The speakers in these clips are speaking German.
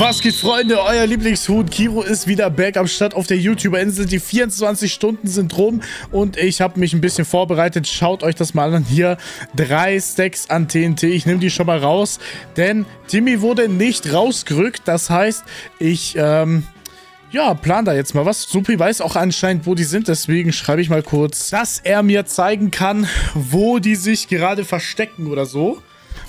Was geht, Freunde? Euer Lieblingshuhn Kiru ist wieder back am Start auf der YouTuber-Insel. Die 24 Stunden sind rum und ich habe mich ein bisschen vorbereitet. Schaut euch das mal an hier. 3 Stacks an TNT. Ich nehme die schon mal raus, denn Timmy wurde nicht rausgerückt. Das heißt, ich ja, plan da jetzt mal was. Supi weiß auch anscheinend, wo die sind. Deswegen schreibe ich mal kurz, dass er mir zeigen kann, wo die sich gerade verstecken oder so.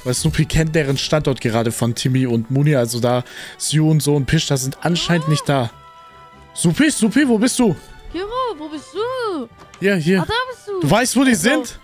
Weil Supi kennt deren Standort gerade von Timmy und Muni. Also da Sion, so und Pish, da sind anscheinend nicht da. Supi, Supi, wo bist du? Kiru, wo bist du? Ja, hier. Ah, da bist du. Du weißt, wo die sind?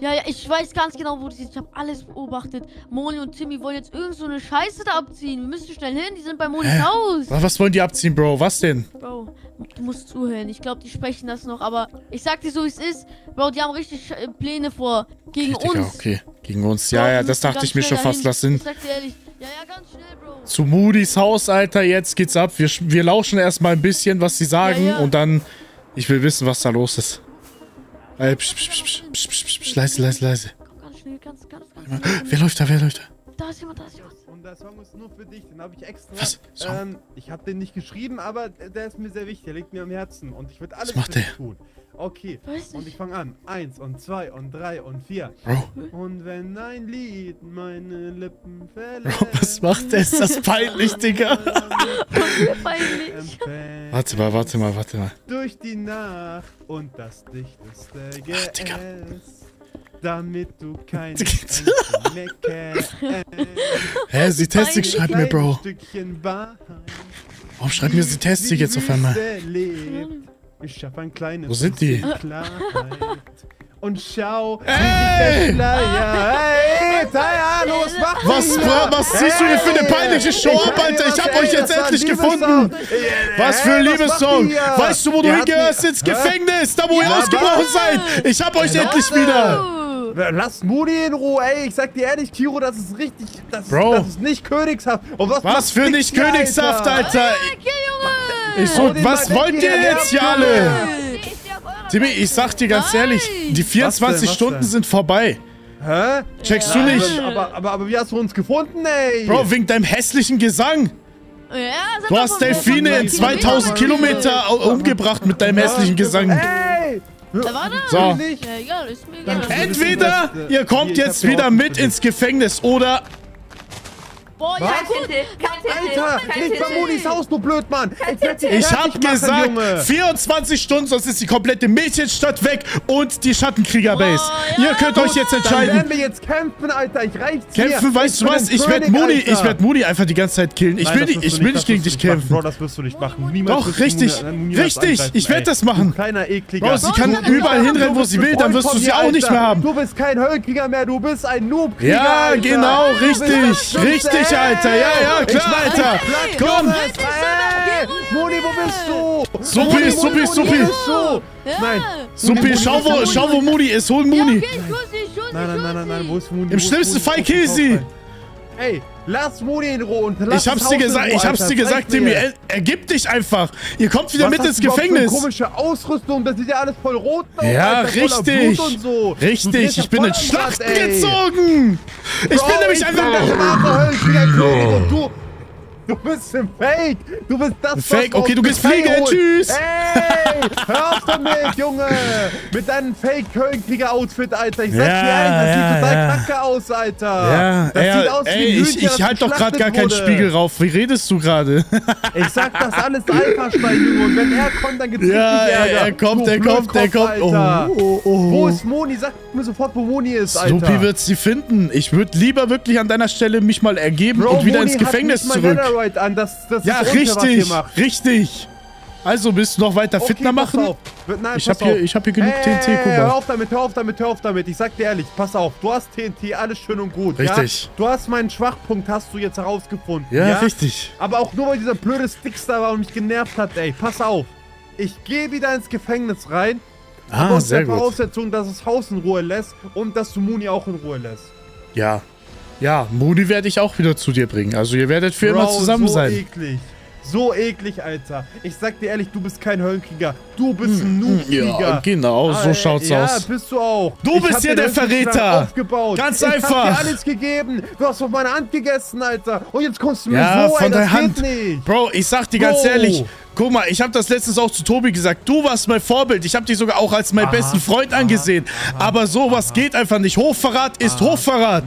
Ja, ja, ich weiß ganz genau, wo die sind. Ich habe alles beobachtet. Moni und Timmy wollen jetzt irgend so eine Scheiße da abziehen. Wir müssen schnell hin, die sind bei Monis Haus. Was wollen die abziehen, Bro? Was denn? Bro, du musst zuhören. Ich glaube, die sprechen das noch, aber ich sag dir so, wie es ist. Bro, die haben richtig Pläne vor. Gegen uns. Okay, gegen uns. Ja, ja, das dachte ich mir schon fast. Lass hin. Ich sag dir ehrlich. Ja, ja, ganz schnell, Bro. Zu Moody's Haus, Alter. Jetzt geht's ab. Wir lauschen erstmal ein bisschen, was sie sagen. Ja, ja. Und dann, ich will wissen, was da los ist. Ey, psch, psch, psch, psch, psch, psch, psch, leise, leise, leise. Komm, ganz schnell, ganz schnell. Wer läuft da, wer läuft da? Da ist jemand, da ist jemand. Und der Song ist nur für dich, den habe ich extra. Was? Ich habe den nicht geschrieben, aber der ist mir sehr wichtig, der liegt mir am Herzen. Und ich würde alles tun. Okay, und ich fange an. 1 und 2 und 3 und 4. Bro. Und wenn ein Lied meine Lippen verlässt. Bro, was macht der? Ist das peinlich, Digga? Peinlich. Warte mal. Durch die Nacht und das dichteste Geäst, damit du keine meckerst. Hä, sie testig, schreib mir, Bro. Warum schreibt mir sie testig jetzt auf einmal? Ich hab ein kleines. Wo sind die? Und schau. Ey! Hey, Taya, los, mach was siehst du hier für eine peinliche Show ab, Alter? Ich hab euch jetzt endlich gefunden. Was für ein Liebessong. Weißt du, wo du hingehörst? Ins Gefängnis, da wo ihr ausgebrochen seid. Ich hab euch endlich wieder. Lass Moody in Ruhe, ey. Ich sag dir ehrlich, Kiru, das ist richtig. Das ist nicht Königshaft. Und was für nicht Königshaft, Alter? Ich so, was wollt ihr jetzt hier alle? Timmy, ich sag dir ganz ehrlich, die 24 Stunden sind vorbei. Hä? Checkst du nicht? Aber wie hast du uns gefunden, ey? Bro, wegen deinem hässlichen Gesang. Du hast Delfine in 2000 Kilometer umgebracht mit deinem hässlichen Gesang. Ey! So. Entweder ihr kommt jetzt wieder mit ins Gefängnis oder... Boah, ja, gut. Alter, nicht bei Monis Haus, du Blödmann! Ich hab gesagt, Junge. 24 Stunden, sonst ist die komplette Mädchenstadt weg und die Schattenkrieger-Base. Oh, ja, ihr könnt euch jetzt entscheiden. Dann werden wir jetzt kämpfen, Alter, ich reicht's hier. Kämpfen, weißt du was? Ich werd Moody einfach die ganze Zeit killen. Ich will nicht gegen dich kämpfen. Bro, das wirst du nicht machen. Niemals. Doch, richtig, richtig, ich werd das machen. Kleiner Ekliger. Bro, sie kann überall hinrennen, wo sie will, dann wirst du sie auch nicht mehr haben. Du bist kein Höllenkrieger mehr, du bist ein Noob-Krieger. Ja, genau, richtig, richtig. Alter, ja, klar, Alter. Komm! Moni, wo bist du? Supi! Nein! Supi, schau, wo Moni ist. Hol Moni! Nein, wo ist Moni? Im schlimmsten Fall kill sie! Ey, lass Moni in Ruhe und lass Ich hab's dir gesagt, Timmy. Ergib dich einfach. Ihr kommt wieder mit ins Gefängnis. Komische Ausrüstung, das ist ja alles voll rot. Ja, richtig. Richtig, ich bin in Schlachten gezogen. Ich bin nämlich einfach... Du bist ein Fake! Du bist das Fake, okay, du gehst fliegen! Tschüss! Ey! Hör auf damit, Junge! Mit deinem Fake-Höllenkrieger-Outfit, Alter! Ich sag dir ehrlich, das sieht total kacke aus, Alter! Ja, das sieht aus wie ein Hühnchen, ich halt doch gerade gar keinen Spiegel rauf. Wie redest du gerade? Ich sag das alles Alpha-Schwein, und wenn er kommt, dann gibt's richtig Ärger. Ja, er kommt. Oh. Wo ist Moni? Sag mir sofort, wo Moni ist, Alter! Snoopy wird sie finden. Ich würde lieber wirklich an deiner Stelle mich mal ergeben und wieder ins Gefängnis zurück. An. Das ja, ist richtig, was ihr macht. Richtig. Also, willst du noch weiter Fitner machen? Nein, ich hab hier genug TNT, guck mal. Hör auf damit. Ich sag dir ehrlich, pass auf. Du hast TNT, alles schön und gut. Richtig. Ja? Du hast meinen Schwachpunkt, hast du jetzt herausgefunden. Ja, richtig. Aber auch nur, weil dieser blöde Sticks da war und mich genervt hat, ey. Pass auf. Ich gehe wieder ins Gefängnis rein. Ah, sehr gut. Unter Voraussetzung, dass das Haus in Ruhe lässt und dass du Muni auch in Ruhe lässt. Ja. Ja, Moody werde ich auch wieder zu dir bringen. Also ihr werdet für immer zusammen sein. So eklig. so eklig, Alter. Ich sag dir ehrlich, du bist kein Höllenkrieger. Du bist ein Noob-Krieger. Ja, genau, so schaut's aus. Ja, bist du auch. Du bist hier der Verräter. Ganz einfach. Ich hab dir alles gegeben. Du hast von meiner Hand gegessen, Alter. Und jetzt kommst du mir so von der Hand. Bro, ich sag dir ganz ehrlich. Guck mal, ich habe das letztens auch zu Tobi gesagt. Du warst mein Vorbild. Ich habe dich sogar auch als meinen besten Freund angesehen. Aber sowas geht einfach nicht. Hochverrat ist Hochverrat.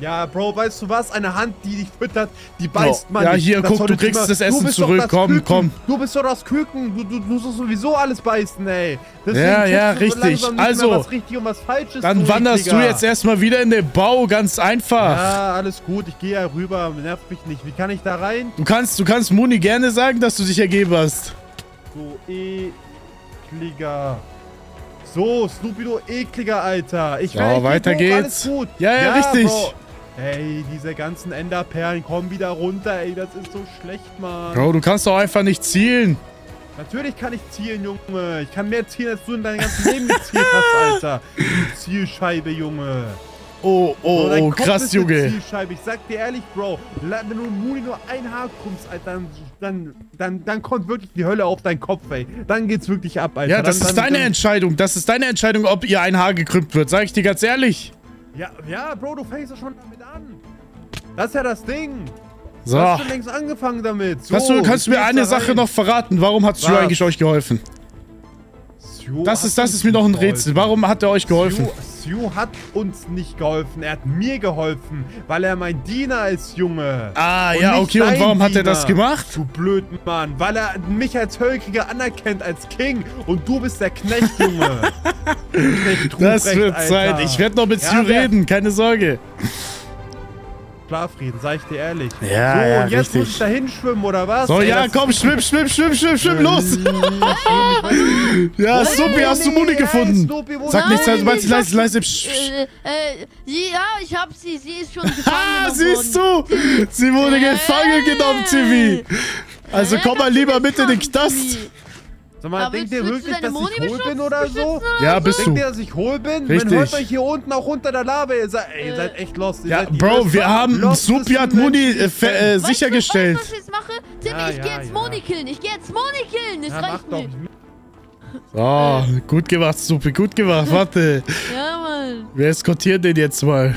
Ja, Bro, weißt du was? Eine Hand, die dich füttert, die beißt man nicht. Ja, hier, guck, du kriegst das Essen zurück. Komm, komm. Du bist doch das Küken. Du sollst sowieso alles beißen, ey. Ja, richtig. Also, was richtig und was falsch ist, dann wanderst du jetzt erstmal wieder in den Bau. Ganz einfach. Ja, alles gut. Ich gehe ja rüber. Nervt mich nicht. Wie kann ich da rein? Du kannst Muni gerne sagen, dass du dich ergeben hast. So ekliger. So, Snoopy, du ekliger, Alter. Ich werde weiter geht's. Alles gut. Ja, richtig. Bro. Ey, diese ganzen Enderperlen kommen wieder runter, ey, das ist so schlecht, Mann. Bro, du kannst doch einfach nicht zielen. Natürlich kann ich zielen, Junge. Ich kann mehr zielen, als du in deinem ganzen Leben gezielt hast, Alter. Du Zielscheibe, Junge. Oh, krass, Junge. Ich sag dir ehrlich, Bro, wenn du Muni nur ein Haar krummst, Alter, dann kommt wirklich die Hölle auf deinen Kopf, ey. Dann geht's wirklich ab, Alter. Ja, das ist deine Entscheidung. Das ist deine Entscheidung, ob ihr ein Haar gekrümmt wird. Sag ich dir ganz ehrlich. Ja, Bro, du fängst ja schon damit an. Das ist ja das Ding. So. Du hast schon längst angefangen damit. So, kannst du mir eine Sache noch verraten? Warum hat Sion eigentlich euch geholfen? Das ist mir noch ein Rätsel. Warum hat er euch geholfen? Sion hat uns nicht geholfen. Er hat mir geholfen, weil er mein Diener ist, Junge. Ah, ja, okay. Und warum hat er das gemacht? Du blöden Mann. Weil er mich als Höllenkrieger anerkennt, als King. Und du bist der Knecht, Junge. Das wird Zeit. Ich werde noch mit Sion reden. Keine Sorge. Schlafrieden, sag ich dir ehrlich. Ja, so, ja, und jetzt muss ich da hinschwimmen, oder was? So, ey, ja, komm, schwimm, los! Ja, Supi, hast du Muni gefunden? Sag nichts, du meinst leise. Ja, ich hab sie, sie ist schon gefangen. Ah, siehst du? Sie wurde gefangen genommen, Timmy. Also komm mal lieber mit in den Knast. Sag mal, denkt ihr wirklich, dass ich hohl bin oder so? Ja, bist du. Denkt ihr, dass ich hohl bin? Richtig. Man hört euch hier unten auch unter der Lava. Ihr seid echt lost. Ja, Bro, wir haben Supi hat Muni sichergestellt. Weißt du, was ich jetzt mache? Timmy, ich geh jetzt Muni killen. Das reicht mir. Oh, gut gemacht, Supi. Gut gemacht. Warte. Ja, Mann. Wir eskortieren den jetzt mal.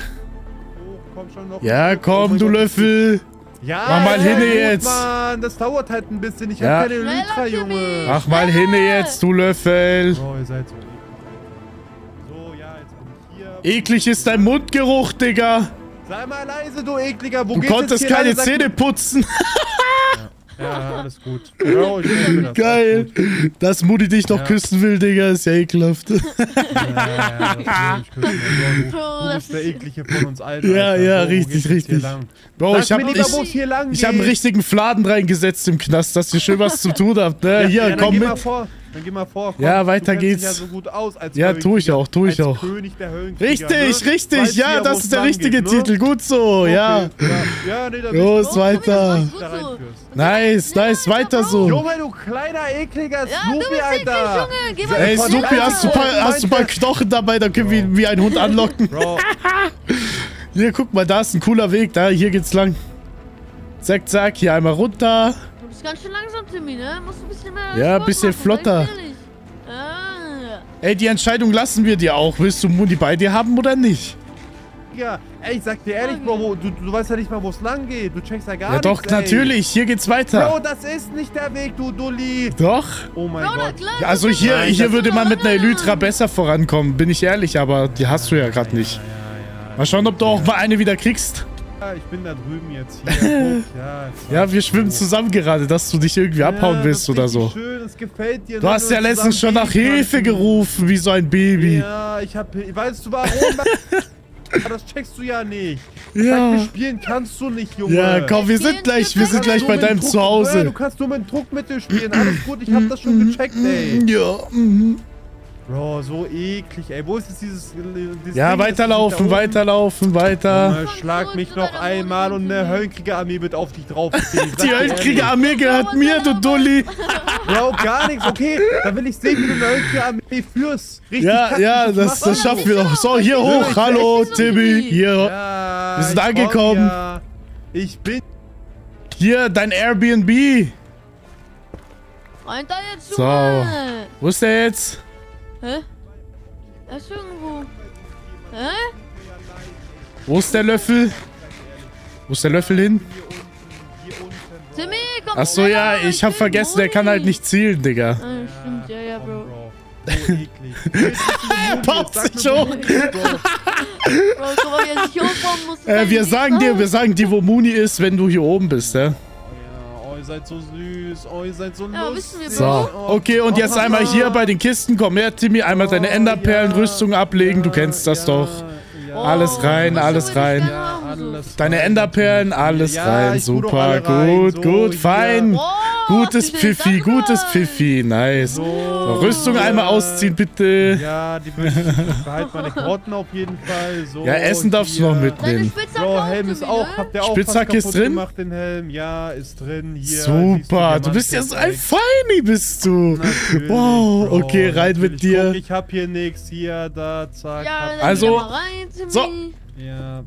Oh, komm schon noch. Ja, komm, du Löffel. Ja, mach mal hinne jetzt! Mann, das dauert halt ein bisschen. Ich hab keine Lytra, Junge. Mach mal hinne jetzt, du Löffel. Oh, ihr seid so eklig. So, ja, jetzt bin ich hier. Eklig ist dein Mundgeruch, Digga. Sei mal leise, du Ekliger. Wo du konntest keine Zähne putzen. Ja, alles gut. Bro, das geil. Dass Moody dich noch küssen will, Digga, ist ja ekelhaft. Ja, das ist der eklige von uns allen. Ja, Bro, richtig. Bro, ich hab einen richtigen Fladen reingesetzt im Knast, dass ihr schön was zu tun habt. Ne? Ja, hier, komm mit. Dann geh mal vor. Komm, ja, weiter geht's. Ja, so gut aus als tu ich auch. König der Höllenkrieger, richtig. Weiß ja, das ist der richtige Titel. Ne? Gut so, okay. Los, weiter. Nice, weiter so. Junge, du kleiner, ekliger Snoopy, Alter. Ey, Snoopy, hast du ein paar Knochen dabei? Dann können wir wie ein Hund anlocken. Hier, guck mal, da ist ein cooler Weg. Hier geht's lang. Zack, hier einmal runter. Ganz schön langsam, Timmy, ne? Musst ein bisschen mehr Sport machen, flotter. Ey, die Entscheidung lassen wir dir auch. Willst du Muni bei dir haben oder nicht? Ja, ey, ich sag dir ehrlich, Bro, du weißt ja nicht mal, wo es lang geht. Du checkst ja gar nichts, doch, natürlich. Hier geht's weiter. Bro, das ist nicht der Weg, du Dulli. Doch. Oh mein Gott. Ja, also hier würde man mit einer Elytra besser vorankommen, bin ich ehrlich, aber die hast du ja gerade nicht. Ja, mal schauen, ob du auch mal eine wieder kriegst. Ich bin da drüben jetzt hier. Ja, wir schwimmen zusammen gerade, dass du dich irgendwie abhauen willst oder so. Schön, das gefällt dir. Du hast ja letztens schon nach Hilfe gerufen, wie so ein Baby. Ja, ich hab... Weißt du warum? Das checkst du ja nicht. Ja. Spielen kannst du nicht, Junge. Ja, komm, wir sind gleich bei deinem Zuhause. Du kannst nur mit Druckmittel spielen. Alles gut, ich hab das schon gecheckt, ey. Ja, Bro, so eklig, ey. Wo ist jetzt dieses Ja, Ding, weiterlaufen. Junge, schlag mich noch einmal und eine Höllenkriegerarmee wird auf dich drauf. Die Höllenkriegerarmee gehört mir, du Dulli. Bro, gar nichts. Okay, dann will ich sehen, wie du eine Höllenkriegerarmee führst. Richtig, das schaffen wir doch. So, hier hoch. Hallo, Timmy. Hier. Ja, wir sind angekommen. Ich bin... Hier, dein Airbnb. Und da jetzt so. Wo ist der jetzt? Hä? Er ist irgendwo. Hä? Wo ist der Löffel? Wo ist der Löffel hin? Timmy, komm. Achso, ja, ich hab vergessen, Muni. Der kann halt nicht zielen, Digga. Stimmt, ja, ja, Bro. Er baut sich hoch. Wir sagen dir, wo Muni ist, wenn du hier oben bist, ja? Ihr seid so süß, oh, ihr seid so lustig. So, okay, und jetzt einmal hier bei den Kisten. Komm her, Timmy, einmal deine Enderperlenrüstung ablegen. Du kennst das doch. Alles rein, alles rein. Deine Enderperlen, alles rein. Super, gut, gut, fein. Gutes Pfiffi, gutes Pfiffi. Nice. Rüstung einmal ausziehen, bitte. Ja, die behalt meine Klamotten auf jeden Fall. So, ja, Essen darfst du noch mitnehmen. Bro, Helm ist auch. Habt ihr auch Spitzhack ist drin? Den Helm. Ja, ist drin. Hier, super, du bist ja so ein Feini, bist du. Natürlich, wow, Bro, okay, rein mit dir. Guck, ich hab hier nichts. Hier, da, zack. Ja, also, rein, so. Ja,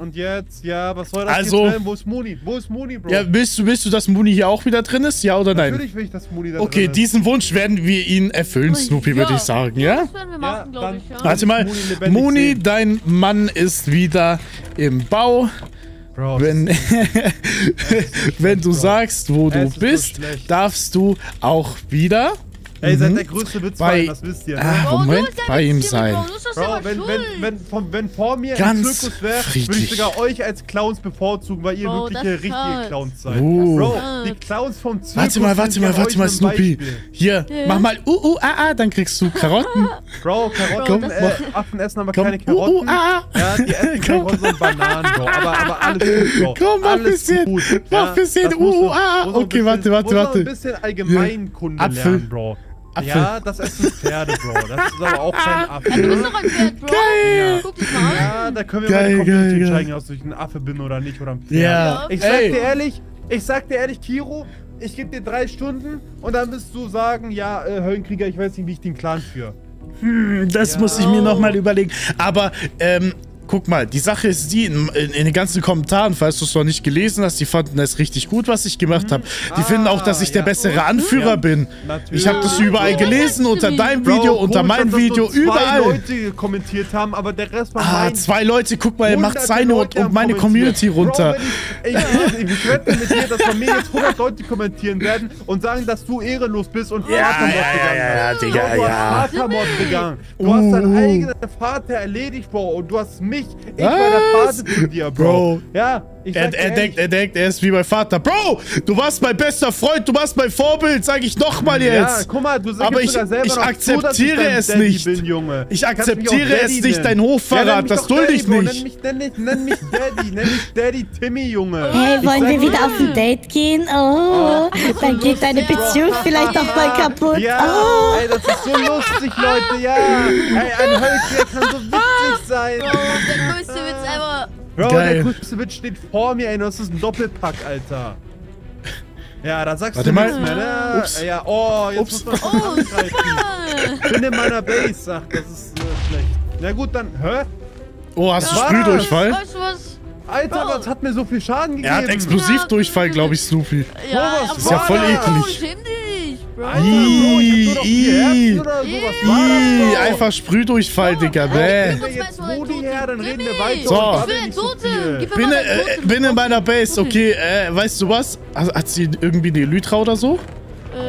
und jetzt, ja, was soll das also, jetzt? Wo ist Moody? Wo ist Moody, Bro? Ja, willst du, dass Moody hier auch wieder drin ist? Ja oder nein? Natürlich will ich, dass Moody da drin ist. Okay, diesen Wunsch werden wir ihn erfüllen, Snoopy, würde ich sagen, ja? Das werden wir machen, glaube ich, ja. Warte mal, Moody, dein Mann ist wieder im Bau. Bro, wenn du sagst, wo du bist, darfst du auch wieder... Ey, ihr seid der größte Witzfall, das wisst ihr. Ah, Bro, Moment, bei ihm sein. Bro, wenn vor mir ganz ein Zirkus wäre, würde ich sogar euch als Clowns bevorzugen, weil ihr wirklich richtige Clowns seid. Bro, die Clowns vom Zirkus. Warte mal, Snoopy. Hier, mach mal dann kriegst du Karotten. Bro, Karotten, Affen essen aber keine Karotten. Ja, die essen Karotten und Bananen, Bro. Aber alles gut, Bro. Komm, mach ein bisschen. Mach ein bisschen, okay, warte. Ein bisschen Allgemeinkunde lernen, Bro. Apfel. Ja, das essen Pferde, Bro. Das ist aber auch kein Apfel. Du bist doch ein Pferd, Bro. Geil. Ja, da können wir mal die Community zeigen, ob ich ein Affe bin oder nicht oder ein Pferd. Ja. Ich sag dir ehrlich, Kiru, ich gebe dir 3 Stunden und dann wirst du sagen, ja, Höllenkrieger, ich weiß nicht, wie ich den Clan führe. Das muss ich mir nochmal überlegen. Aber, guck mal, die Sache ist die, in den ganzen Kommentaren, falls du es noch nicht gelesen hast, die fanden das richtig gut, was ich gemacht habe. Die finden auch, dass ich der bessere Anführer bin. Natürlich. Ich habe das überall gelesen, unter deinem Video, unter meinem Video, überall. 2 Leute kommentiert haben, aber der Rest war mein. 2 Leute, guck mal, er macht seine und meine Community runter. Bro, ich wette mit dir, dass von mir jetzt 100 Leute kommentieren werden und sagen, dass du ehrenlos bist und Vatermord begangen hast. Du hast deinen eigenen Vater erledigt, Bro, und du hast mich. Ich war der Vater zu dir, Bro. Ja, er denkt, er ist wie mein Vater. Bro, du warst mein bester Freund, du warst mein Vorbild, sag ich nochmal jetzt. Ja, guck mal, du sagst ich akzeptiere es nicht. Ich akzeptiere es nicht, dein Hochverrat, das dulde ich nicht. Nenn mich Daddy, nenn mich Daddy Timmy, Junge. Hey, wollen wir wieder auf ein Date gehen? Oh, dann geht deine Beziehung vielleicht auch mal kaputt. Ja, ey, das ist so lustig, Leute, ja. Ey, ein Höllenkrieger kann so witzig sein. Der größte Witz ever. Bro, der größte Witz steht vor mir, ey. Das ist ein Doppelpack, Alter. Ja, da sagst du nichts mehr, ne? Ups. Ja, oh, jetzt muss man schon angreifen. Ich bin in meiner Base, sagt. Das ist schlecht. Na gut, dann, hä? Oh, hast du Sprühdurchfall? Weißt du was? Alter, Bro, das hat mir so viel Schaden gegeben. Er hat Explosivdurchfall, glaube ich, Snoopy. Ja, das ist ja voll eklig. Alter, Bro, ich hab nur noch 4 Herzen oder sowas. Einfach Sprühdurchfall, Digga. So, bin in meiner Base. Okay, weißt du was? Hat sie irgendwie eine Elytra oder so?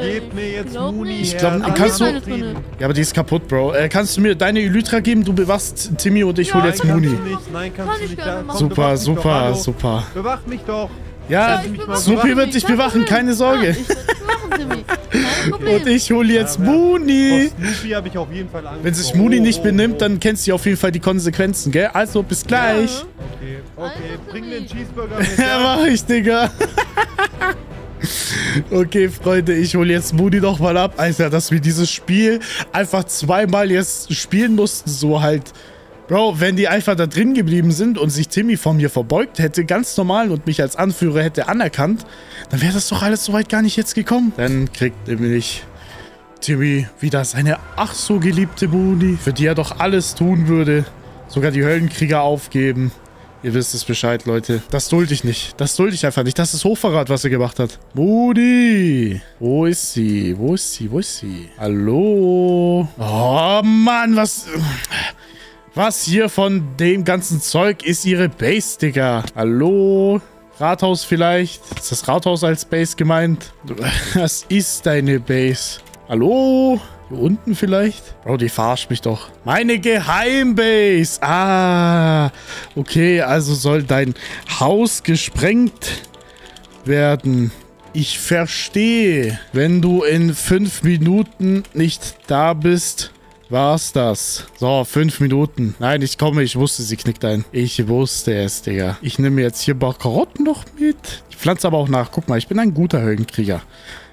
Gebt mir jetzt Muni. Ich glaube, kannst du... Ja, aber die ist kaputt, Bro. Kannst du mir deine Elytra geben? Du bewachst Timmy und ich hol jetzt Muni. Nein, kannst du nicht. Super, super, super. Bewach mich doch. Ja, Supi wird dich bewachen, keine Sorge. Und ich hole jetzt Muni. Wenn sich Muni nicht benimmt, dann kennst du auf jeden Fall die Konsequenzen, gell? Also, bis gleich. Okay, bring den Cheeseburger mit. Ja, mach ich, Digga. Okay, Freunde, ich hole jetzt Moody noch mal ab. Alter, dass wir dieses Spiel einfach zweimal jetzt spielen mussten, so halt... Bro, wenn die einfach da drin geblieben sind und sich Timmy vor mir verbeugt hätte, ganz normal, und mich als Anführer hätte anerkannt, dann wäre das doch alles soweit gar nicht jetzt gekommen. Dann kriegt nämlich Timmy wieder seine ach so geliebte Muni, für die er doch alles tun würde. Sogar die Höllenkrieger aufgeben. Ihr wisst es Bescheid, Leute. Das dulde ich nicht. Das dulde ich einfach nicht. Das ist Hochverrat, was er gemacht hat. Moody! Wo ist sie? Wo ist sie? Wo ist sie? Hallo? Oh, Mann, was... Was hier von dem ganzen Zeug ist ihre Base, Digga? Hallo? Rathaus vielleicht? Ist das Rathaus als Base gemeint? Das ist deine Base. Hallo? Hier unten vielleicht? Bro, die verarscht mich doch. Meine Geheimbase! Ah, okay, also soll dein Haus gesprengt werden. Ich verstehe. Wenn du in 5 Minuten nicht da bist... War's das? So, 5 Minuten. Nein, ich komme. Ich wusste, sie knickt ein. Ich wusste es, Digga. Ich nehme jetzt hier ein paar Karotten noch mit. Ich pflanze aber auch nach. Guck mal, ich bin ein guter Höllenkrieger.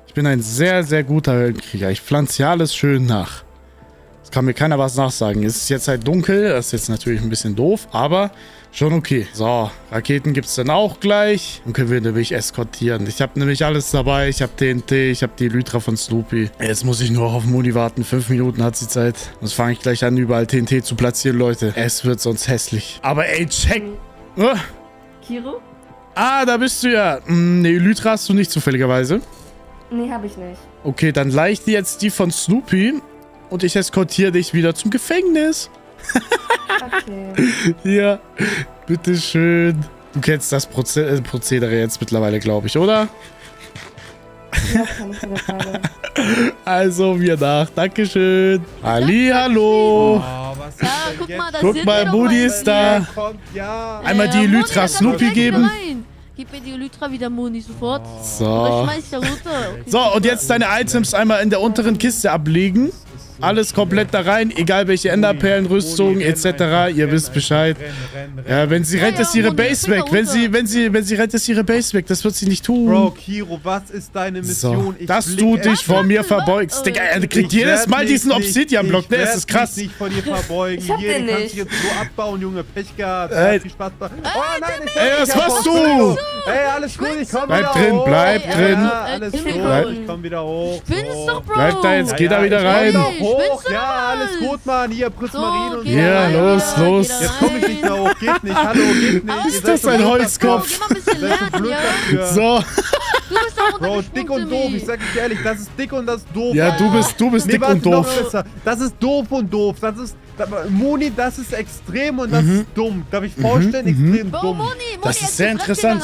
Ich bin ein sehr, sehr guter Höllenkrieger. Ich pflanze hier alles schön nach. Es kann mir keiner was nachsagen. Es ist jetzt halt dunkel. Das ist jetzt natürlich ein bisschen doof, aber schon okay. So, Raketen gibt es dann auch gleich. Dann können wir nämlich eskortieren. Ich habe nämlich alles dabei. Ich habe TNT, ich habe die Lytra von Snoopy. Jetzt muss ich nur auf Muni warten. 5 Minuten hat sie Zeit. Sonst fange ich gleich an, überall TNT zu platzieren, Leute. Es wird sonst hässlich. Aber ey, check. Kiru? Ah, da bist du ja. Ne, Lytra hast du nicht zufälligerweise. Nee, habe ich nicht. Okay, dann leih dir jetzt die von Snoopy. Und ich eskortiere dich wieder zum Gefängnis. Okay. Ja, bitteschön. Du kennst das Prozedere jetzt mittlerweile, glaube ich, oder? Ja, kann ich wieder sagen. Also, wir nach. Dankeschön. Hallihallo. Oh, was ist denn guck jetzt? Mal, das guck mal, Moody ist da. Kommt, ja. Einmal die Elytra Snoopy geben. Gib mir die Elytra wieder, Moni, sofort. Oh. So. Oder schmeiß ich da runter. Okay. So, und jetzt deine Items einmal in der unteren Kiste ablegen. Alles komplett da rein, egal welche Enderperlen, Rüstungen etc. Ihr wisst Bescheid. Wenn sie rennt, ist ihre Base weg. Wenn sie rennt, ist ihre Base weg. Das wird sie nicht tun. Bro, Kiru, was ist deine Mission? So, dass du dich vor mir verbeugst. Digga, er kriegt jedes Mal diesen Obsidian-Block. Ne, es ist krass. Ich werde mich nicht vor dir verbeugen. Ich hab den nicht. Kannst du jetzt so abbauen, Junge. Pech gehabt. Viel Spaß. Oh nein, ey, was machst du? Ey, alles gut, ich komm wieder hoch. Bleib drin, bleib drin. Ich komm wieder hoch. Spinnst doch, Bro. Bleib da, jetzt geht er wieder rein. Hoch, ja, alles gut, Mann. Hier, Prismarine und so. Ja, los, los. Jetzt komme ich nicht da hoch. Geht nicht, hallo, geht nicht. Ist das ein Holzkopf? So. Du bist doch Bro, dick und doof. Ich sag dir ehrlich, das ist dick und das ist doof. Ja, du bist dick und doof. Das ist doof und doof. Das ist... Muni, das ist extrem und das ist dumm. Darf ich vorstellen? Extrem dumm. Das ist sehr interessant.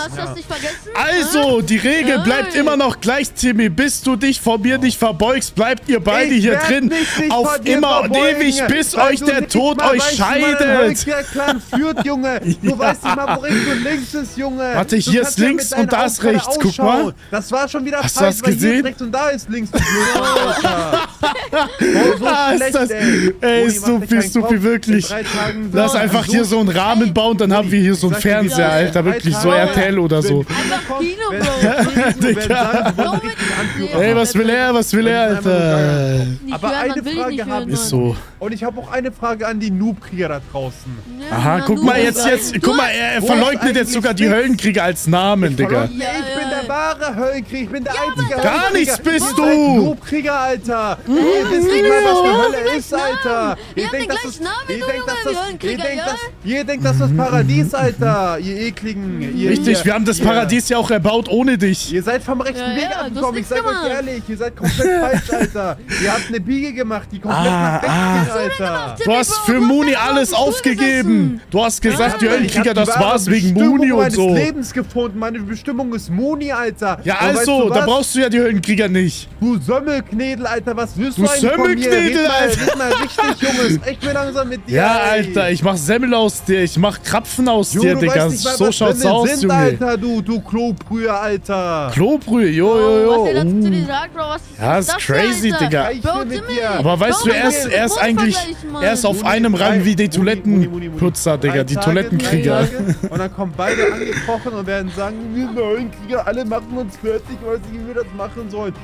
Also, die Regel bleibt immer noch gleich, Timmy. Bis du dich vor mir nicht verbeugst, bleibt ihr beide hier drin. Auf immer und ewig, bis euch der Tod euch scheidet. Führt, Junge. Du weißt nicht mal, wo rechts und links ist, Junge. Warte, hier ist links und da ist rechts. Guck mal. Das war schon wieder falsch, weil hier ist rechts und da ist links. Ey, Supi. Supi, wirklich. Lass einfach hier so einen Rahmen bauen, dann haben wir hier so einen Fernseher, Alter. Wirklich, so RTL oder so. Ey, was will er? Was will er, Alter? Aber eine Frage habe ich. So. Und ich habe auch eine Frage an die Noob-Krieger da draußen. Aha, guck mal, jetzt. Guck mal, er verleugnet jetzt sogar die Höllenkrieger als Namen, Digga. Ich bin der wahre Höllenkrieger. Ich bin der einzige. Gar nichts bist du. Noob-Krieger, Alter. Ihr wisst nicht mal, was die Hölle ist, Alter. Ihr denkt, das ist das Paradies, Alter. Ihr ekligen. Richtig, wir haben das Paradies ja auch erbaut ohne dich. Ihr seid vom rechten Weg abgekommen. Ich sag euch ehrlich, ihr seid komplett falsch, Alter. Ihr habt eine Biege gemacht, die komplett nach rechts geht, Alter. Du hast für Muni alles aufgegeben. Du hast gesagt, die Höllenkrieger, das war's wegen Muni und so. Ich habe meine Bestimmung meines Lebens gefunden. Meine Bestimmung ist Muni, Alter. Ja, also, da brauchst du ja die Höllenkrieger nicht. Du Sömmelknädel, Alter, was willst du eigentlich von mir? Du Sömmelknädel, Alter. Red mal richtig, Junge. Ich bin langsam mit dir. Ja, ey. Alter, ich mach Semmel aus dir, ich mach Krapfen aus dir, Digga. So schaut's aus, Junge. Alter, du Klobrühe, Alter. Klobrühe, jo. Was der dazu zu dir sagt, Bro, was ist das? Ja, ist crazy, Alter. Digga. Bro, aber weißt du, er ist eigentlich, er ist auf einem Rang wie die Toilettenputzer, Digga, die Toilettenkrieger. Und dann kommen beide angekrochen und werden sagen, wir sind Höllenkrieger, alle machen uns fertig, weil sie wie wir das machen sollen.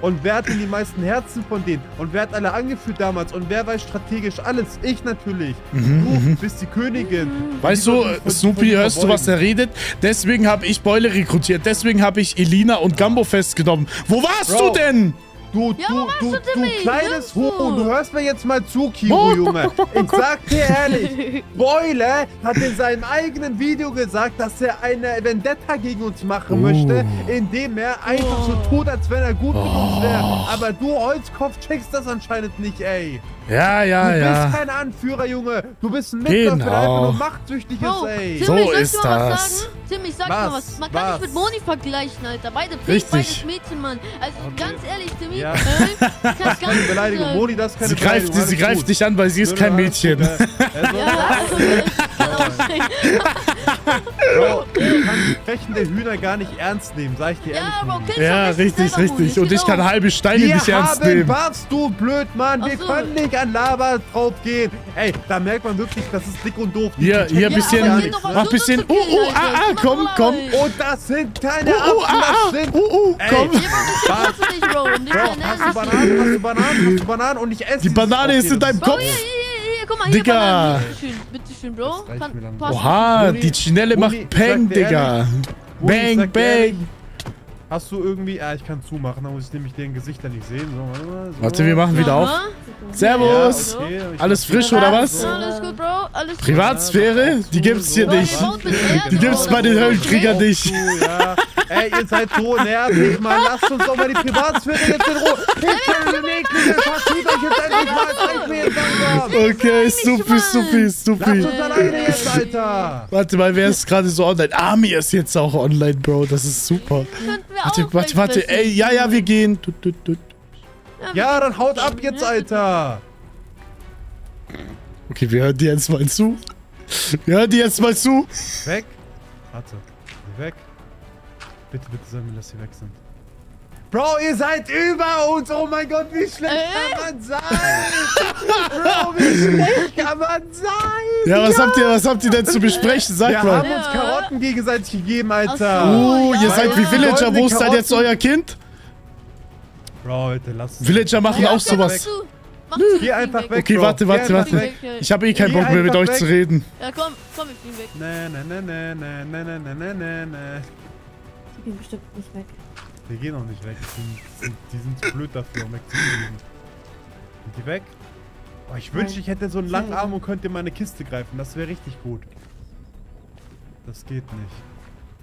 Und wer hat denn die meisten Herzen von denen? Und wer hat alle angeführt damals? Und wer weiß strategisch alles? Ich natürlich. Du bist die Königin. Weißt du, Snoopy, hörst du, was er redet? Deswegen habe ich Beule rekrutiert. Deswegen habe ich Elina und Gambo festgenommen. Wo warst du denn? Du kleines Huhn, du hörst mir jetzt mal zu, Kiru, Junge. Ich sag dir ehrlich, Beule hat in seinem eigenen Video gesagt, dass er eine Vendetta gegen uns machen möchte, indem er einfach so tut, als wenn er gut mit uns wäre. Aber du, Holzkopf, checkst das anscheinend nicht, ey. Ja. Du bist kein Anführer, Junge. Du bist ein Mitläufer, der einfach nur machtsüchtig ist, ey. Timmy, so ist das. Timmy, sag mal was. Man kann dich mit Muni vergleichen, Alter. Beide Pink, beides Mädchen, Mann. Also ganz ehrlich, Timmy, das ist keine Beleidigung. Moni, das ist keine Beleidigung. Sie greift dich an, weil sie ist kein Mädchen. Ja, also, Bro, du kannst die Flächen der Hühner gar nicht ernst nehmen, sag ich dir ehrlich. Ja, Bro, richtig. Und ich kann halbe Steine nicht ernst nehmen. Warst du blöd, Mann. Wir können nicht an Lava drauf gehen. Ey, da merkt man wirklich, das ist dick und doof. Hier ein bisschen, mach ein bisschen. Komm. Und das sind keine komm. Hast du Bananen und ich esse die Banane ist in deinem Kopf. Hier, guck mal, hier, Digga. Bitteschön, Bro. Oha, die Chinelle macht Peng, Digga. Bang, bang. Hast du irgendwie... Ah, ich kann zumachen, dann muss ich nämlich den Gesichter nicht sehen. So, warte, wir machen wieder auf. Servus! Ja, okay, alles frisch, oder was? Alles gut, Bro. Alles Privatsphäre? Die gibt's hier nicht. Die gibt's bei den Höllenkriegern nicht. Ey, ihr seid so nervig, Mann. Lasst uns doch mal die Privatsphäre jetzt in Ruhe. Okay, Supi. Lasst uns alleine jetzt, Alter. Warte mal, wer ist gerade so online? Ami ist jetzt auch online, Bro. Das ist super. Warte. Ey, wir gehen. Ja, dann haut ab jetzt, Alter. Okay, wir hören dir jetzt mal zu. Weg. Warte. Weg. Bitte sagen wir, dass sie weg sind. Bro, ihr seid über uns. Oh mein Gott, wie schlecht kann man sein? Bro, wie schlecht kann man sein? Ja, was habt ihr denn zu besprechen? Sagt mal. Wir haben uns Karotten gegenseitig gegeben, Alter. Oh, ihr seid wie Villager. Wo ist dann jetzt euer Kind? Bro, Alter, lass uns. Villager machen auch sowas. Geh einfach weg, Bro. Okay, warte. Ich habe eh keinen Bock mehr, mit euch zu reden. Ja, komm, wir fliegen weg. Ne. Die gehen bestimmt nicht weg. Die gehen auch nicht weg. Die sind zu blöd dafür, um wegzugehen. Sind die weg? Oh, ich wünschte, ich hätte so einen langen Arm und könnte in meine Kiste greifen. Das wäre richtig gut. Das geht nicht.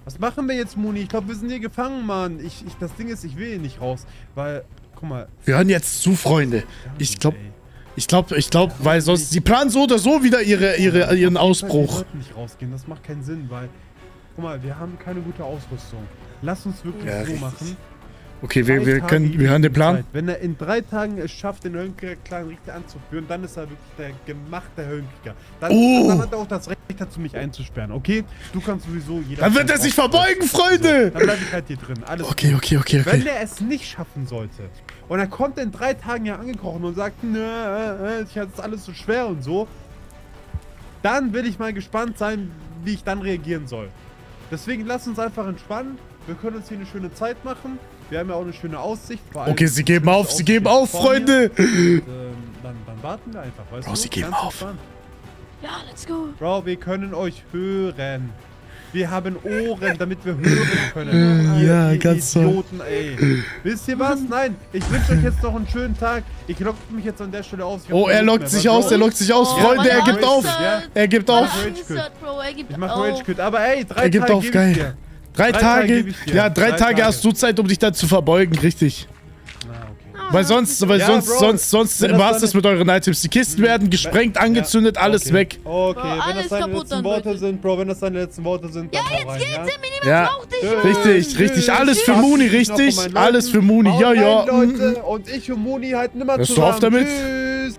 Was machen wir jetzt, Muni? Ich glaube, wir sind hier gefangen, Mann. Das Ding ist, ich will hier nicht raus. Weil, guck mal. Wir hören jetzt zu, Freunde. Ich glaube, weil sonst... Sie planen so oder so wieder ihren Ausbruch. Wir sollten nicht rausgehen. Das macht keinen Sinn, weil... Guck mal, wir haben keine gute Ausrüstung. Lass uns wirklich so machen. Okay, wir hören den Plan. Wenn er in 3 Tagen es schafft, den Höllenkrieger kleinen Richter anzuführen, dann ist er wirklich der gemachte Höllenkrieger. Dann hat er auch das Recht dazu, mich einzusperren, okay? Du kannst sowieso jeder... Dann wird er sich verbeugen, Freunde! Dann bleibe ich halt hier drin, alles okay. Wenn er es nicht schaffen sollte und er kommt in 3 Tagen ja angekrochen und sagt, ich hatte es alles so schwer und so, dann will ich mal gespannt sein, wie ich dann reagieren soll. Deswegen lasst uns einfach entspannen. Wir können uns hier eine schöne Zeit machen. Wir haben ja auch eine schöne Aussicht. Okay, sie geben auf, Freunde. Und, dann warten wir einfach. Weißt du? Sie geben auf. Entspannen. Ja, let's go. Bro, wir können euch hören. Wir haben Ohren, damit wir hören können. Ja, ganz so. Idioten, ey. Wisst ihr was? Nein, ich wünsche euch jetzt noch einen schönen Tag. Ich locke mich jetzt an der Stelle aus. Er lockt sich aus. Freunde, er gibt auf. Ich mach Rage Quit. Aber ey, 3 Tage gebe ich dir. 3 Tage? Ja, 3 Tage hast du Zeit, um dich dann zu verbeugen, richtig. Weil sonst war es das mit euren Items. Die Kisten werden gesprengt, angezündet, alles weg. Okay, wenn das deine letzten Worte sind, Bro, dann jetzt geht's, niemand braucht dich. Richtig. Alles für Muni, richtig. Alles für Muni, ja. Leute, und ich und Muni halten immer zusammen. Hörst du auf damit? Tschüss.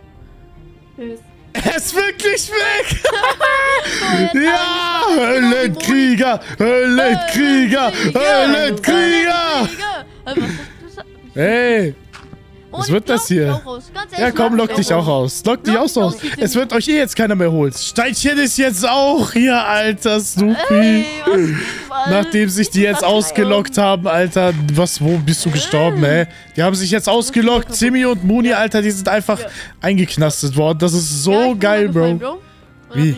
Er ist wirklich weg! Ja! Höllenkrieger! Ey! Was wird das hier? Ja, komm, lock dich auch aus. Lock dich auch aus. Es wird euch eh jetzt keiner mehr holen. Steinchen ist jetzt auch hier, Alter, Supi. Nachdem sich die jetzt ausgelockt haben, Alter. Wo bist du gestorben, ey? Die haben sich jetzt ausgelockt. Timmy und Muni, Alter, die sind einfach eingeknastet worden. Das ist so geil, Bro. Wie?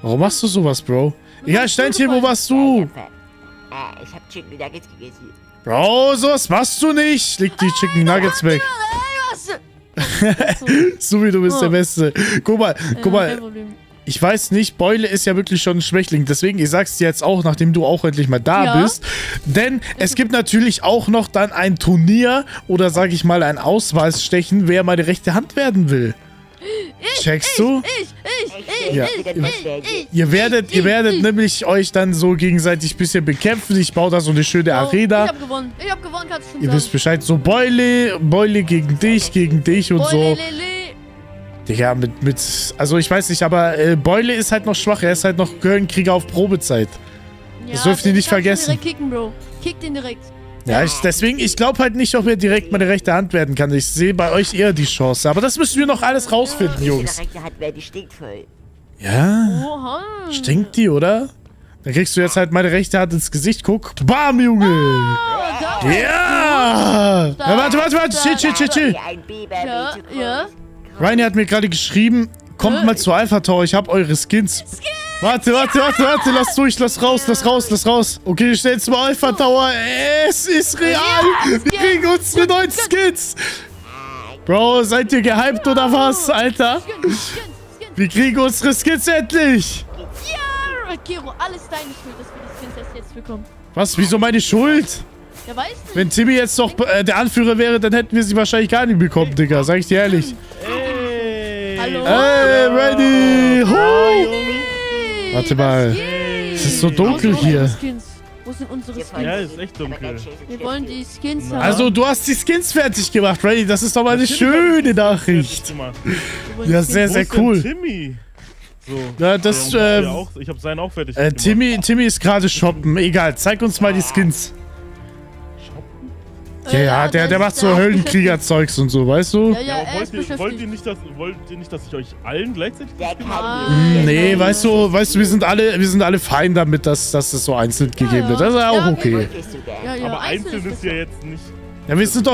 Warum machst du sowas, Bro? Ja, Steinchen, wo warst du? Ich hab Chicken Nuggets gegessen. Bro, sowas machst du nicht. Leg die Chicken Nuggets weg. Supi, du bist der Beste. Guck mal. Ich weiß nicht, Beule ist ja wirklich schon ein Schwächling. Deswegen, ich sag's dir jetzt auch, nachdem du auch endlich mal da bist. Denn es gibt natürlich auch noch dann ein Turnier oder, sag ich mal, ein Ausweisstechen, wer mal die rechte Hand werden will. Checkst du? Ihr werdet nämlich euch dann so gegenseitig ein bisschen bekämpfen. Ich baue da so eine schöne Arena. Ich hab gewonnen, kannst du schon sagen. Ihr wisst Bescheid. So Beule gegen dich und so. Digga, also ich weiß nicht, aber Beule ist halt noch schwach. Er ist halt noch Höllenkrieger auf Probezeit. Ja, das dürft ihr nicht vergessen. Kicken, Bro. Kick den direkt. Ja, deswegen glaube halt nicht, ob er direkt meine rechte Hand werden kann. Ich sehe bei euch eher die Chance. Aber das müssen wir noch alles rausfinden, Jungs. Die rechte Hand werden, die stinkt voll. Ja. Oha. Stinkt die, oder? Dann kriegst du jetzt halt meine rechte Hand ins Gesicht. Guck. Bam, Junge. Oh, ja. Warte. Chill. Ja. Rani hat mir gerade geschrieben, kommt mal zu Alpha Tower, ich hab eure Skins. Warte, lass raus. Okay, schnell zu Alpha Tower, es ist real. Wir kriegen unsere neuen Skins. Bro, seid ihr gehypt oder was, Alter? Wir kriegen unsere Skins endlich. Ja, Kiru, alles deine Schuld, dass wir die Skins erst jetzt bekommen. Was, wieso meine Schuld? Ja, weiß nicht. Wenn Timmy jetzt noch der Anführer wäre, dann hätten wir sie wahrscheinlich gar nicht bekommen, Digga, sag ich dir ehrlich. Hallo. Hey, Brady! Ho! Warte mal. Es ist so dunkel hier. Wo sind unsere Skins? Ja, ist echt dunkel. Wir wollen die Skins haben. Also, du hast die Skins fertig gemacht, Brady. Das ist doch mal eine schöne Nachricht. Ja, sehr, sehr cool. So. Ja, das, ich hab seinen auch fertig gemacht. Timmy ist gerade shoppen. Egal, zeig uns mal die Skins. Ja, der macht so Höllenkrieger-Zeugs und so, weißt du? Ja, aber wollt ihr nicht, dass ich euch allen gleichzeitig Nee, weißt du, wir sind alle fein damit, dass es so einzeln gegeben wird. Das ist ja auch okay. Ja, aber einzeln ist ja jetzt nicht... Ja, wir sind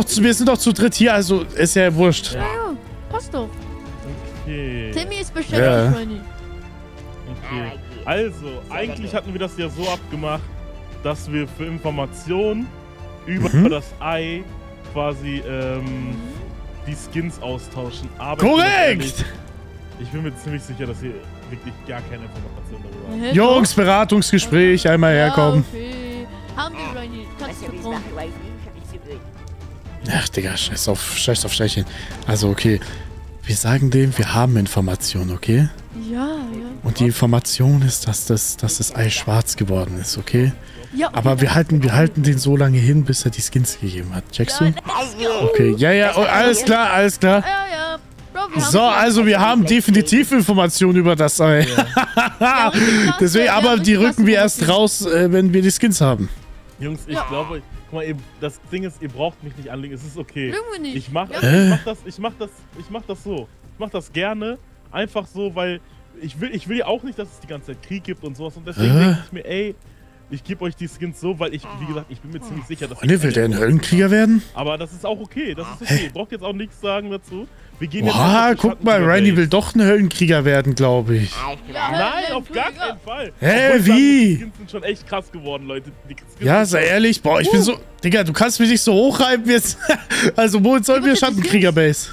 doch zu dritt hier, also ist ja wurscht. Ja, passt doch. Okay. Timmy ist beschäftigt, Rani. Okay. Also, eigentlich hatten wir das ja so abgemacht, dass wir für Informationen über das Ei quasi die Skins austauschen. Aber korrekt! Ich bin mir ziemlich sicher, dass hier wirklich gar keine Information darüber ist. Jungs, Beratungsgespräch, einmal herkommen. Okay. Haben wir Rani, kannst du kommen. Ach, Digga, scheiß auf Steinchen. Also, okay. Wir sagen dem, wir haben Informationen, okay? Ja. Und die Information ist, dass das Ei schwarz geworden ist, okay? Ja, okay. Aber wir halten den so lange hin, bis er die Skins gegeben hat. Checkst du? Okay, ja, alles klar. Ja. Bro, so, also wir haben definitiv Informationen über das Ei. Ja. Deswegen, aber die rücken wir erst raus, wenn wir die Skins haben. Jungs, ich glaube, guck mal, das Ding ist, ihr braucht mich nicht anlegen, es ist okay. Ich mach das so. Ich mach das gerne, einfach so, weil ich will ja auch nicht, dass es die ganze Zeit Krieg gibt und sowas. Und deswegen denke ich mir, ey, ich gebe euch die Skins so, weil ich, wie gesagt, ich bin mir ziemlich sicher, dass... Freunde, will der ein Höllenkrieger werden? Aber das ist auch okay, Ihr braucht jetzt auch nichts sagen dazu. Wir gehen jetzt... guck mal, Rani will doch ein Höllenkrieger werden, glaube ich. Nein, auf gar keinen Fall. Hä, wie? Die Skins sind schon echt krass geworden, Leute. Ja, sei ehrlich, boah, ich bin so... Digga, du kannst mich nicht so hochreiben jetzt. Also, wo sollen wir Schattenkrieger-Base?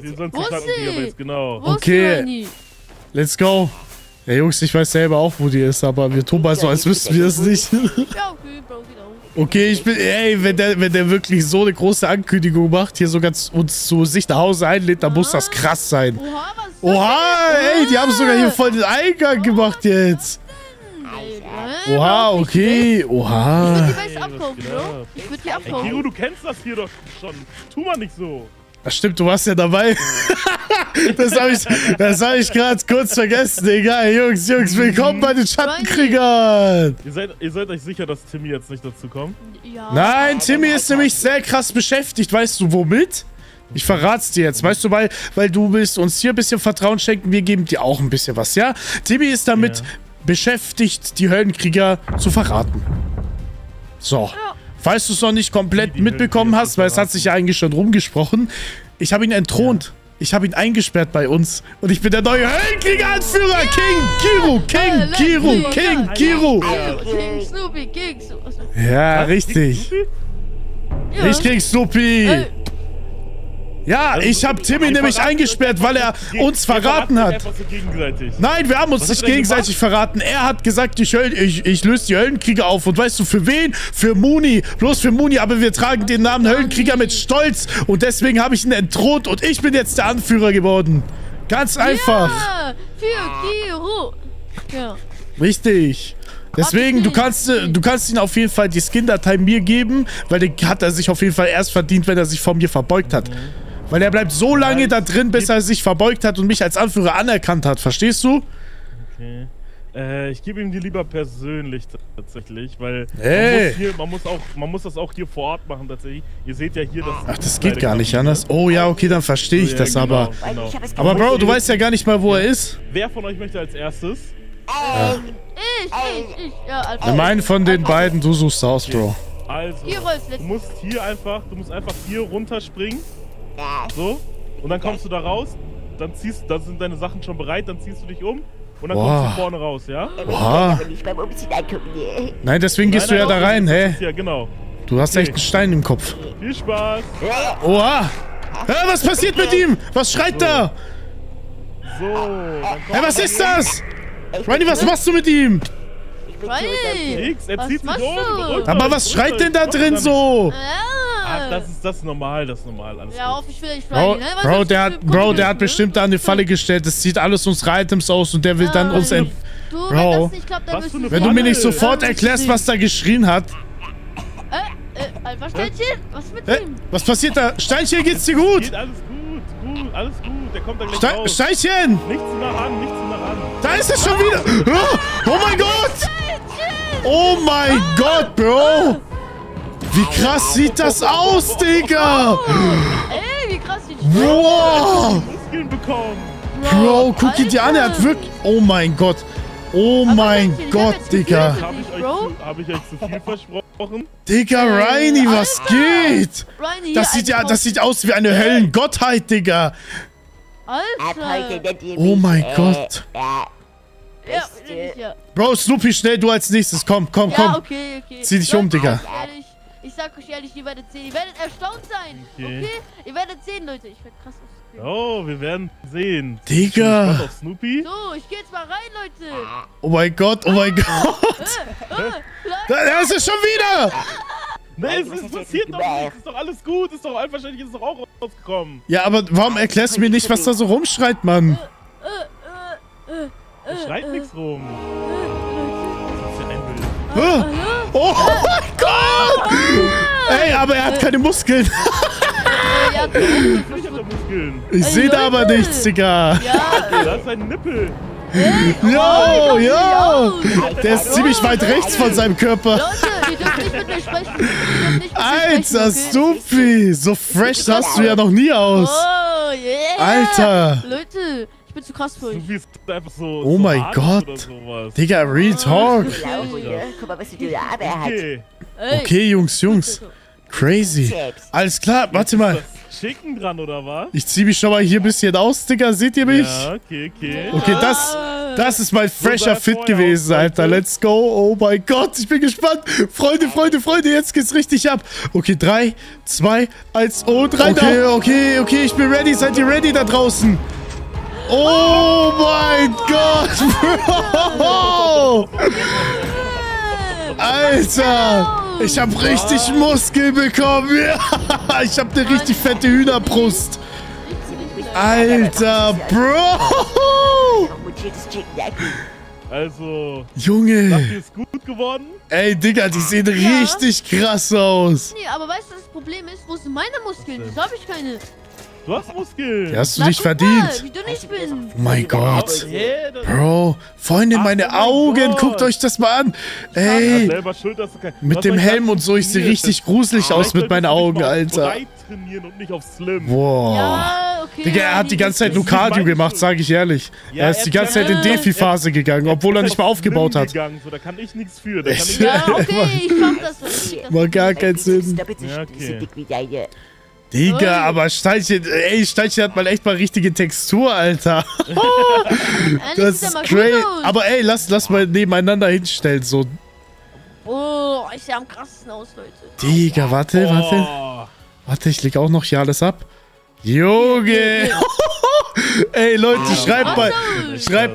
Wir sollen zu Schattenkrieger-Base, genau. Okay, let's go. Ja, Jungs, ich weiß selber auch, wo die ist, aber wir tun mal so, als wüssten wir es nicht. Okay, ey, wenn der wirklich so eine große Ankündigung macht, hier so ganz uns zu sich nach Hause einlädt, dann muss das krass sein. Oha, ey, die haben sogar hier voll den Eingang gemacht jetzt. Oha, okay, oha. Ich würde die Base abkaufen, Bro. Ich würde die abkaufen. Kiru, du kennst das hier doch schon. Tu mal nicht so. Das stimmt, du warst ja dabei. Das hab ich gerade kurz vergessen. Egal, Jungs, willkommen bei den Schattenkriegern. Ihr seid euch sicher, dass Timmy jetzt nicht dazu kommt? Ja. Nein, Timmy ist nämlich sehr krass beschäftigt. Weißt du, womit? Ich verrat's dir jetzt. Weißt du, weil du willst uns hier ein bisschen Vertrauen schenken. Wir geben dir auch ein bisschen was, ja? Timmy ist damit beschäftigt, die Höllenkrieger zu verraten. So. Ja. Falls du es noch nicht komplett mitbekommen hast, weil es hat sich ja eigentlich schon rumgesprochen. Ich habe ihn entthront. Ich habe ihn eingesperrt bei uns. Und ich bin der neue Höllenkrieger-Anführer. Ja! King Kiru. King Supi, King Supi. Ja, richtig. Ja. Ich King Supi. Ja, ich habe Timmy nämlich eingesperrt, weil er uns verraten hat. Nein, wir haben uns nicht gegenseitig verraten. Er hat gesagt, ich löse die Höllenkrieger auf. Und weißt du, für wen? Für Muni. Bloß für Muni. Aber wir tragen den Namen Höllenkrieger mit Stolz. Und deswegen habe ich ihn entthront. Und ich bin jetzt der Anführer geworden. Ganz einfach. Ja, für Kiru. Ja. Richtig. Deswegen, du kannst ihn auf jeden Fall die Skin-Datei mir geben, weil den hat er sich auf jeden Fall erst verdient, wenn er sich vor mir verbeugt hat. Weil er bleibt so lange da drin, bis er sich verbeugt hat und mich als Anführer anerkannt hat. Verstehst du? Okay. Ich gebe ihm die lieber persönlich tatsächlich, weil man muss das auch hier vor Ort machen tatsächlich. Ihr seht ja hier, dass... Ach, das geht gar nicht anders. Oh ja, okay, dann verstehe ich das, aber... Genau. Aber Bro, du weißt ja gar nicht mal, wo er ist. Wer von euch möchte als erstes? Ja. Ich. Ja, also ich meine von den beiden, du suchst aus, Bro. Also, du musst einfach hier runterspringen. So. Und dann kommst du da raus. Dann ziehst, da sind deine Sachen schon bereit, dann ziehst du dich um. Und dann kommst du vorne raus, ja? Boah. Nein, deswegen gehst du ja da rein, hä? Ja, genau. Du hast echt einen Stein im Kopf. Viel Spaß. Oha. Was passiert mit ihm? Was schreit da? So. Hey, was ist das? Rani, was machst du mit ihm? Nix, er zieht sich um. Aber was schreit denn da drin so? Ah, das ist normal. Alles ja, hoffe ich vielleicht. Bro, der hat bestimmt da eine Falle gestellt. Das zieht alles unsere Items aus und der will dann uns ent... Bro, wenn du mir nicht sofort erklärst, was da geschrien hat... Einfach Steinchen, was ist mit ihm? Was passiert da? Steinchen, geht's dir gut? Geht alles gut, alles gut. Der kommt da gleich raus. Steinchen! Nichts nah ran. Da ist er schon wieder! Oh mein Gott! Oh mein Gott, Bro! Wie krass sieht das aus, Digga! Ey, wie krass sieht das aus! Wow! Bro, guck ihn dir an, er hat wirklich... Oh mein Gott! Oh mein Gott, Digga! Hab ich euch zu viel versprochen? Digga, Ryney, was geht? Das sieht aus wie eine Höllengottheit, Digga! Alter. Oh mein Gott. Ja. Bro, Snoopy, schnell du als nächstes. Komm. Okay. Zieh dich um, Digga. Ich sag euch ehrlich, ihr werdet sehen. Ihr werdet erstaunt sein. Okay? Ihr werdet sehen, Leute. Ich werde krass aussehen. Oh, wir werden sehen. Digga. Ich bin auf Snoopy. So, ich geh jetzt mal rein, Leute. Oh mein Gott. Da ist er schon wieder. Nein, es passiert doch nichts, ist doch alles gut, ist doch einverständlich, ist doch auch rausgekommen. Ja, aber warum erklärst du mir nicht, was da so rumschreit, Mann? Da schreit nichts rum. Oh mein Gott! Ey, aber er hat keine Muskeln. Ich sehe da aber nichts, Digga. Ja, das ist ein Nippel. Ja! Der ist ziemlich weit rechts von seinem Körper. Leute, ihr dürft nicht mit mir sprechen. Alter, Supi! So fresh sahst du ja noch nie aus. Oh, yeah. Alter! Leute, ich bin zu krass für euch. Oh mein Gott! Digga, Real Talk! Guck mal, was die Arme hat. Okay, Jungs. Crazy. Alles klar, warte mal. Chicken dran, oder was? Ich zieh mich schon mal hier ein bisschen aus, Digga. Seht ihr mich? Ja, okay. Okay, das ist mein fresher Fit gewesen, Alter. Let's go. Oh mein Gott, ich bin gespannt. Freunde, jetzt geht's richtig ab. Okay, 3, 2, 1 und rein. Okay, ich bin ready. Seid ihr ready da draußen? Oh mein Gott, Bro! Alter! Ich hab richtig Muskeln bekommen. Ja, ich hab eine richtig fette Hühnerbrust. Alter, Bro. Also, Junge. Das ist gut geworden. Ey, Digga, die sehen richtig krass aus. Nee, aber weißt du, das Problem ist, wo sind meine Muskeln? Wieso hab ich keine? Du hast Muskeln. Die hast du nicht verdient. Wie du nicht bist. Oh mein Gott. Bro, Freunde, meine Augen. Guckt euch das mal an. Ey. Mit dem Helm und so. Ich sehe richtig gruselig aus mit meinen Augen, Alter. Wow. Digga, er hat die ganze Zeit nur Cardio gemacht, sage ich ehrlich. Er ist die ganze Zeit in Defi-Phase gegangen, obwohl er nicht mal aufgebaut hat. Da kann ich nichts für. Ja, okay, ich mach das. Macht gar keinen Sinn. Digga, aber Steinchen, ey, Steinchen hat mal echt mal richtige Textur, Alter. Das ist crazy. Aber ey, lass mal nebeneinander hinstellen, so. Oh, ich sehe am krassesten aus, Leute. Digga, warte. Warte, ich leg auch noch hier alles ab. Junge. Ey, Leute, schreibt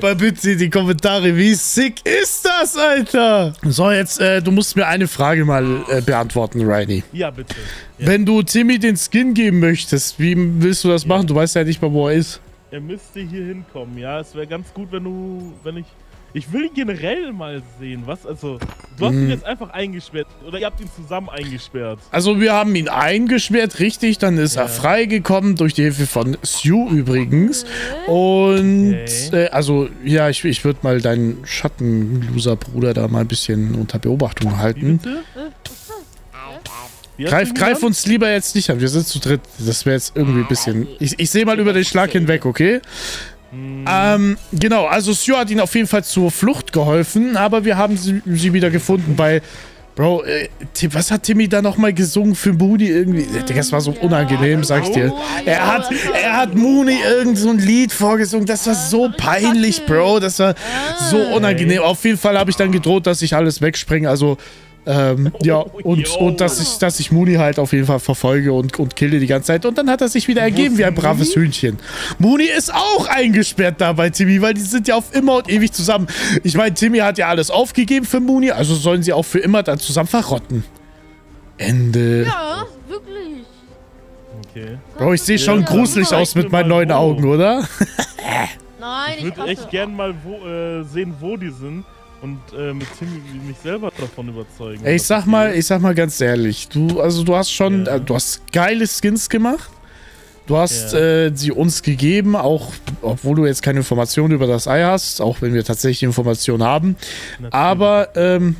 mal bitte in die Kommentare, wie sick ist das, Alter? So, jetzt, du musst mir eine Frage mal beantworten, Ryney. Ja, bitte. Ja. Wenn du Timmy den Skin geben möchtest, wie willst du das machen? Du weißt ja nicht mal, wo er ist. Er müsste hier hinkommen, ja. Es wäre ganz gut, wenn ich will ihn generell mal sehen, was? Also, du hast ihn jetzt einfach eingesperrt. Oder ihr habt ihn zusammen eingesperrt. Also, wir haben ihn eingesperrt, richtig. Dann ist er freigekommen, durch die Hilfe von Sion übrigens. Und, also, ja, ich würde mal deinen Schattenloser-Bruder da mal ein bisschen unter Beobachtung halten. Greif uns lieber jetzt nicht an, wir sind zu dritt. Das wäre jetzt irgendwie ein bisschen... Ich sehe mal über den Schlag hinweg, okay? Genau, also Sion hat ihnen auf jeden Fall zur Flucht geholfen, aber wir haben sie wieder gefunden, weil, Bro, was hat Timmy da nochmal gesungen für Moody irgendwie? Das war so unangenehm, sag ich dir. Er hat Moody irgend so ein Lied vorgesungen, das war so peinlich, Bro, das war so unangenehm. Auf jeden Fall habe ich dann gedroht, dass ich alles wegspringe, also... ja, und dass ich Muni halt auf jeden Fall verfolge und kille die ganze Zeit. Und dann hat er sich wieder ergeben wie ein braves Hühnchen. Muni ist auch eingesperrt da bei Timmy, weil die sind ja auf immer und ewig zusammen. Ich meine, Timmy hat ja alles aufgegeben für Muni, also sollen sie auch für immer da zusammen verrotten. Ende. Ja, wirklich. Okay. Bro, ich sehe schon gruselig aus mit meinen neuen Augen, oder? Nein, ich würde echt gern mal sehen, wo die sind. Und mit Timmy mich selber davon überzeugen. Ey, ich sag mal ganz ehrlich, du hast schon, du hast geile Skins gemacht. Du hast sie uns gegeben, auch obwohl du jetzt keine Informationen über das Ei hast, auch wenn wir tatsächlich Informationen haben. Natürlich.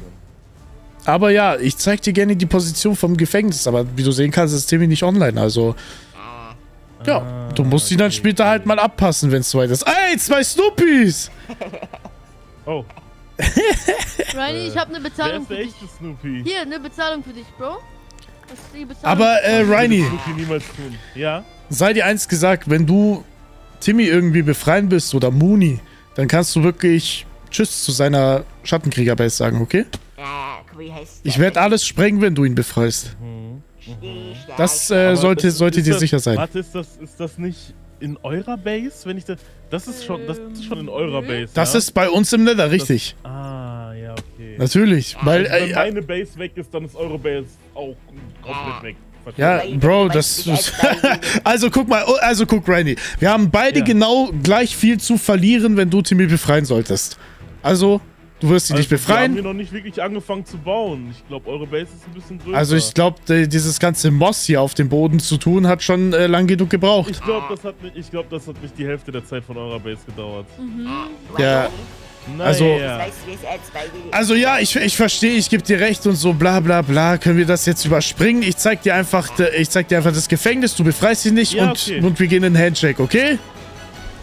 Aber ja, ich zeig dir gerne die Position vom Gefängnis, aber wie du sehen kannst, ist Timmy nicht online, also... Ja, du musst ihn dann später halt mal abpassen, wenn es soweit ist. Ey, 2 Snoopys! Oh. Rani, ich habe eine Bezahlung für dich. Snoopy? Hier, eine Bezahlung für dich, Bro. Das ist die Bezahlung. Aber Rani, ja? Sei dir eins gesagt, wenn du Timmy irgendwie befreien bist oder Muni, dann kannst du wirklich Tschüss zu seiner Schattenkriegerbase sagen, okay? Ich werde alles sprengen, wenn du ihn befreist. Das sollte dir sicher sein. Warte, ist das nicht... in eurer Base, wenn ich da... Das ist schon in eurer Base, Das ist bei uns im Nether, richtig. Ja, okay. Natürlich, weil... Also, wenn meine Base weg ist, dann ist eure Base auch komplett weg. Ja, Bro, das... Also guck mal, Rani. Wir haben beide genau gleich viel zu verlieren, wenn du Timmy befreien solltest. Also... Du wirst sie nicht befreien. Wir haben noch nicht wirklich angefangen zu bauen. Ich glaube, eure Base ist ein bisschen größer. Also ich glaube, dieses ganze Moss hier auf dem Boden zu tun, hat schon lang genug gebraucht. Ich glaube, das hat nicht die Hälfte der Zeit von eurer Base gedauert. Ja. Also ja, ich verstehe, ich gebe dir recht und so bla bla bla. Können wir das jetzt überspringen? Ich zeig dir einfach das Gefängnis, du befreist dich nicht ja, okay. und wir gehen in den Handshake, okay?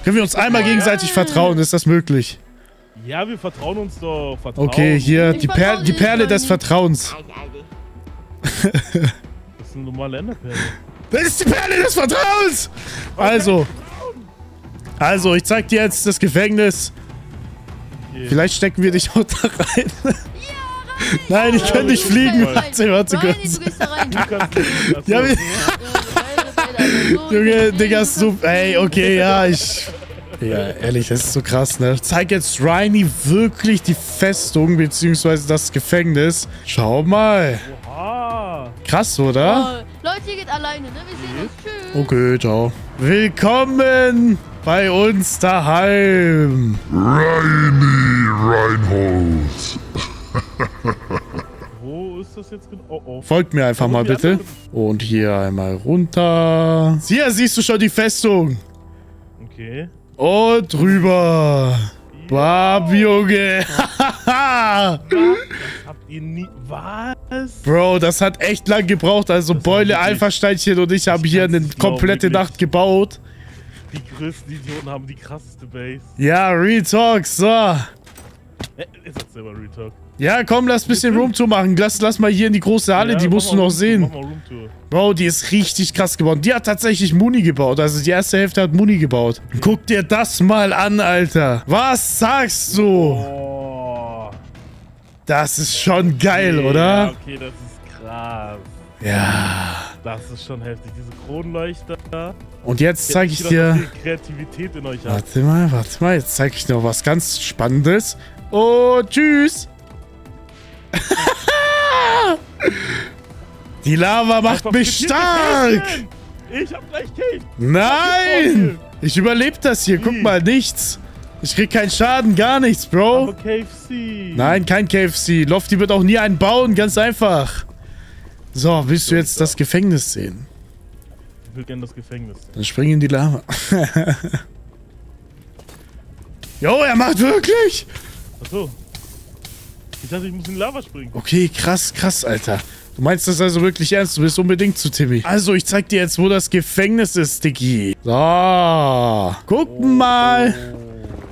Können wir uns einmal gegenseitig vertrauen? Ist das möglich? Ja, wir vertrauen uns doch. Okay, hier, die Perle des Vertrauens. Das ist eine normale Enderperle. Das ist die Perle des Vertrauens! Also, ich zeig dir jetzt das Gefängnis. Vielleicht stecken wir dich auch da rein. Nein, ich kann nicht fliegen. Warte kurz. Ja, Junge, Digga, super. Ey, okay, ja, Ja, ehrlich, das ist so krass, ne? Zeig jetzt Rani wirklich die Festung, beziehungsweise das Gefängnis. Schau mal. Oha. Krass, oder? Oh, Leute, ihr geht alleine, ne? Wir sehen uns. Tschüss. Okay, ciao. Willkommen bei uns daheim. Rani Reinhold. Wo ist das jetzt genau? Oh. Folgt mir einfach mal bitte. Und hier einmal runter. Hier siehst du schon die Festung. Okay. Und drüber. Bab, Junge. Hahaha. Habt ihr nie. Was? Bro, das hat echt lang gebraucht. Also, das Beule, Alpha-Steinchen und ich haben hier eine komplette Nacht gebaut. Die größten Idioten haben die krasseste Base. Ja, Retalk, so. Jetzt erzähl mal Retalk. Ja, komm, lass ein bisschen Roomtour machen. Lass mal hier in die große Halle, ja, die musst du noch sehen. Bro, die ist richtig krass gebaut. Die hat tatsächlich Muni gebaut. Also die erste Hälfte hat Muni gebaut. Guck dir das mal an, Alter. Was sagst du? Oh. Das ist schon geil, okay, oder? Ja, okay, das ist krass. Ja. Das ist schon heftig, diese Kronleuchter. Und jetzt zeige ich dir... Kreativität in euch. Warte mal, jetzt zeige ich dir noch was ganz Spannendes. Oh, tschüss. Die Lava macht mich stark. Ich hab gleich Cave. Nein, ich überlebe das hier. Guck mal, nichts. Ich krieg keinen Schaden, gar nichts, Bro. Aber KFC. Nein, kein KFC. Lofty wird auch nie einen bauen, ganz einfach. So, willst du jetzt das Gefängnis sehen? Ich will gerne das Gefängnis sehen. Dann spring in die Lava. Jo, er macht wirklich. Ach so. Ich dachte, ich muss in die Lava springen. Okay, krass, krass, Alter. Du meinst das also wirklich ernst? Du willst unbedingt zu Timmy. Also, ich zeig dir jetzt, wo das Gefängnis ist, Diggi. So. Gucken mal.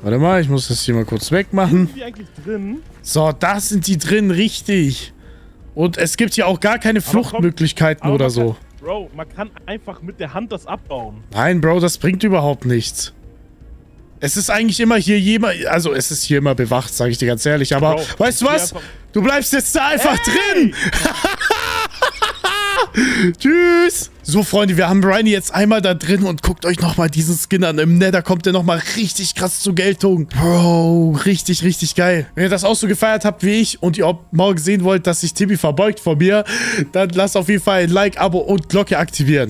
Warte mal, ich muss das hier mal kurz wegmachen. Sind die eigentlich drin? So, da sind die drin, richtig. Und es gibt hier auch gar keine Fluchtmöglichkeiten oder so. Bro, man kann einfach mit der Hand das abbauen. Nein, Bro, das bringt überhaupt nichts. Es ist eigentlich immer hier jemand, also es ist hier immer bewacht, sage ich dir ganz ehrlich, aber Bro, weißt du was? Du bleibst jetzt da einfach drin! Tschüss! So, Freunde, wir haben Rani jetzt einmal da drin und guckt euch nochmal diesen Skin an. Im Nether kommt der nochmal richtig krass zur Geltung. Bro, richtig, richtig geil. Wenn ihr das auch so gefeiert habt wie ich und ihr morgen sehen wollt, dass sich Timmy verbeugt vor mir, dann lasst auf jeden Fall ein Like, Abo und Glocke aktivieren.